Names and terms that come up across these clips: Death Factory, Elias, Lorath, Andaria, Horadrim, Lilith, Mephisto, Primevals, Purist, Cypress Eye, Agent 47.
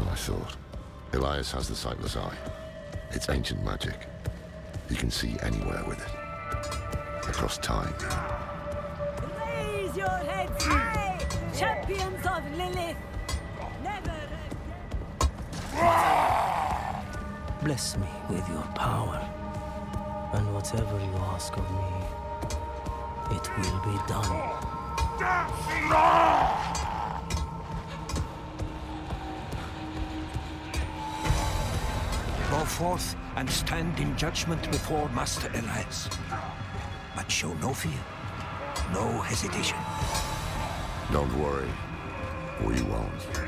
than I thought. Elias has the Cypress Eye. It's ancient magic. He can see anywhere with it. Across time. Raise your heads high, champions of Lilith. Never again. Bless me with your power. And whatever you ask of me, it will be done. Go forth and stand in judgment before Master Elias, but show no fear, no hesitation. Don't worry, we won't.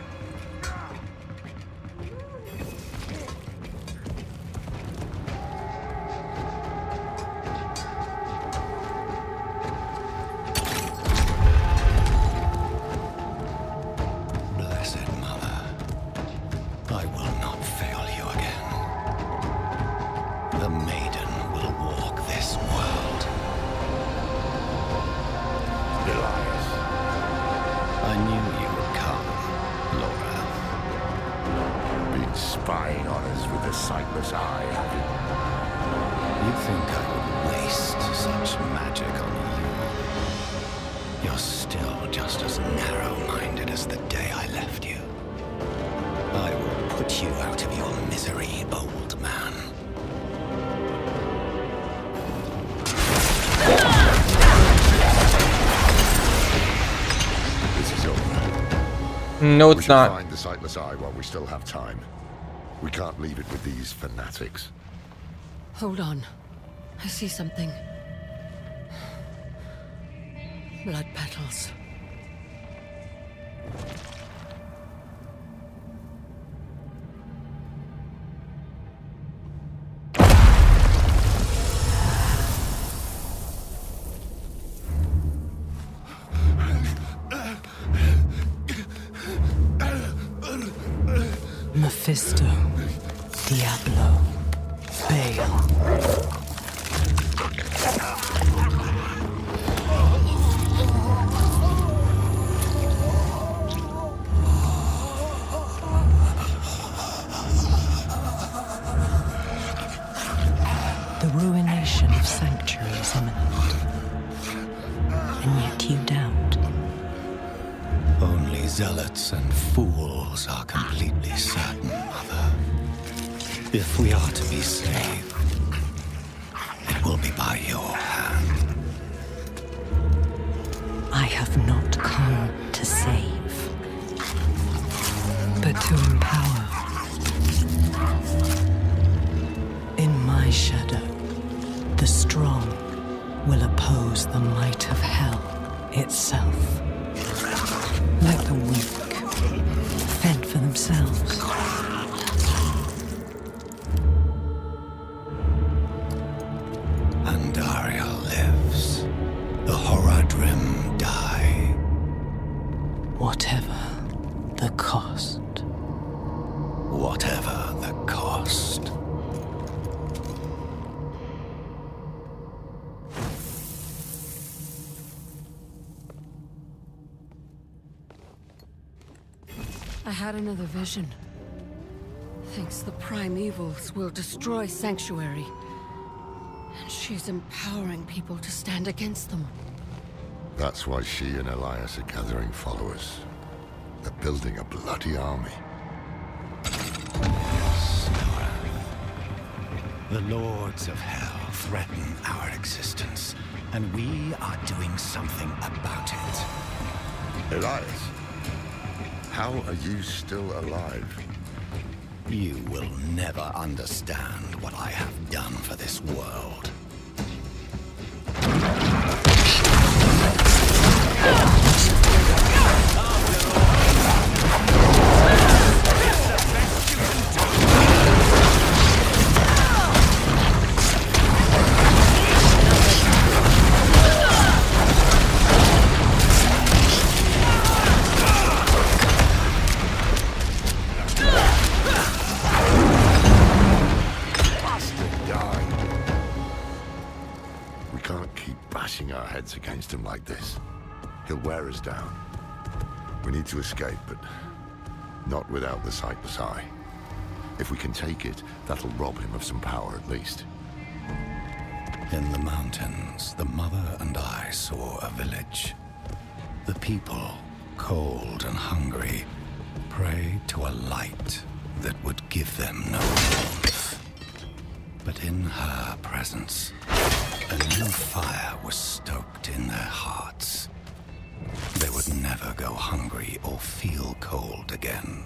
I knew you would come, Lorath. Been spying on us with the Cypress Eye, have you? You think I would waste such magic on you? You're still just as narrow-minded as the day I left you. I will put you out of your misery, old man. No, it's not. We should find the Cypress Eye while we still have time. We can't leave it with these fanatics. Hold on. I see something. Blood petals. Mephisto, Diablo, Bale. The ruination of sanctuary is imminent, and yet you doubt. Only zealots and fools are completely certain, Mother. If we are to be saved, it will be by your hand. I have not come to save, but to empower. In my shadow, the strong will oppose the might of hell itself. Like the weak, fend for themselves. Andaria lives. The Horadrim die. Whatever the cost. Whatever the cost. I had another vision. Thinks the primevals will destroy Sanctuary. And she's empowering people to stand against them. That's why she and Elias are gathering followers. They're building a bloody army. Yes, Nora. The lords of hell threaten our existence, and we are doing something about it. Elias? How are you still alive? You will never understand what I have done for this world. Our heads against him like this. He'll wear us down. We need to escape, but Not without the Cypress Eye. If we can take it, that'll rob him of some power at least. In the mountains, the mother and I saw a village. The people, cold and hungry, prey to a light that would give them no warmth. But in her presence, a new fire was stoked in their hearts. They would never go hungry or feel cold again.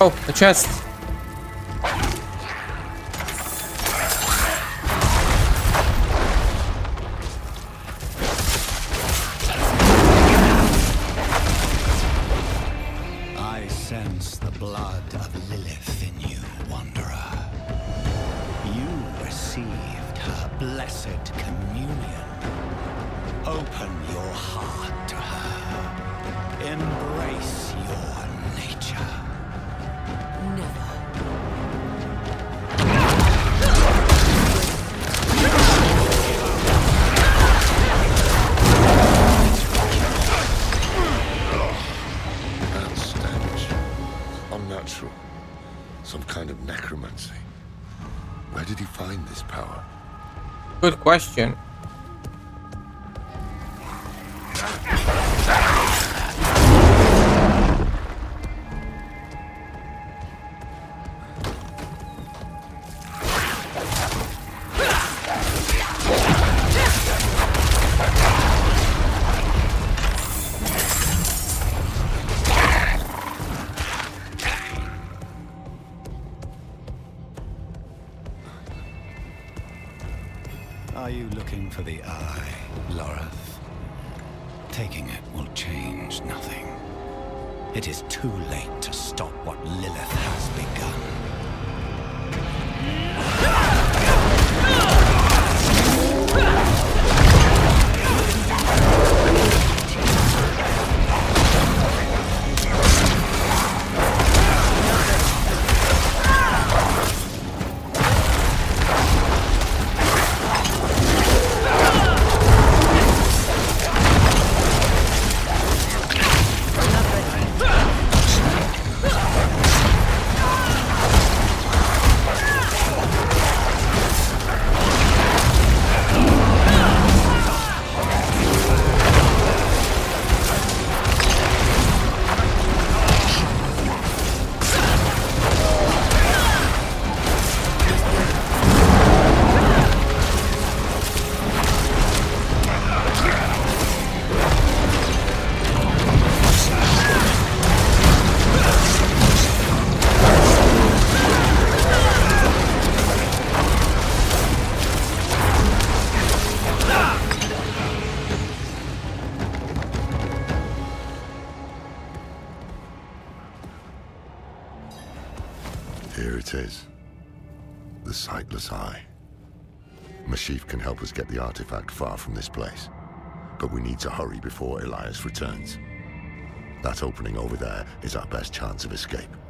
Oh, the chest. I sense the blood of Lilith in you, Wanderer. You received her blessed communion. Open your heart to her. Embrace your nature. Some kind of necromancy. Where did he find this power? Good question. Are you looking for the eye, Lorath? Taking it will change nothing. It is too late to stop what Lilith has begun. Here it is, the Sightless Eye. Mephisto can help us get the artifact far from this place, but we need to hurry before Elias returns. That opening over there is our best chance of escape.